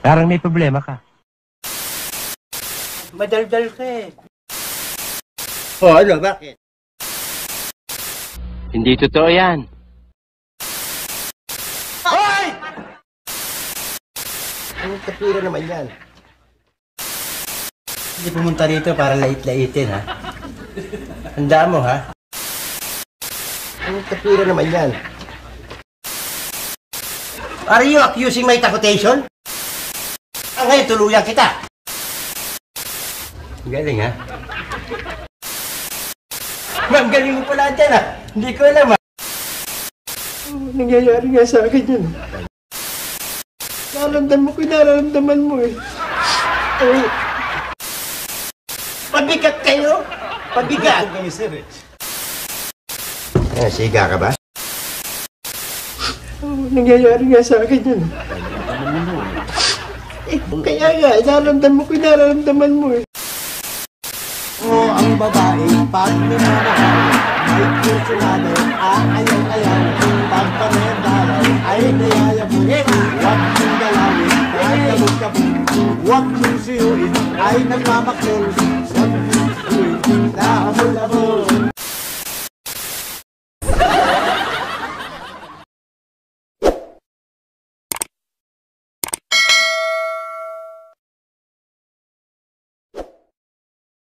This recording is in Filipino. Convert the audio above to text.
Parang may problema ka. Madaldal ka eh. Oh, ano? Bakit? Hindi totoo yan. Hoy! Ang kapira naman yan. Hindi pumunta rito para lait-laitin, ha? Handa mo, ha? Ang kapira naman yan. Are you accusing my takutation? Ngayon, tuluyan kita. Galing, ha? Ma'am, galing mo pala dyan, ha? Hindi ko alam, ha? Nangyayari nga sa akin yun. Nararamdaman mo ko, nararamdaman mo, eh. Ay. Pabigat kayo? Pabigat! Siga ka ba? Nangyayari nga sa akin yun. Kaya nga, inaramdam mo ko, inaramdaman mo eh. Oo, ang babae, pag minamahal, may puso na daw, aayaw-ayaw, pag panendalaw, ay nayayabugin, huwag mong galawin, kahit kabog-kabog, huwag mong siyuin, ay nagmamakul, huwag mong siyuin, nahabol-habol.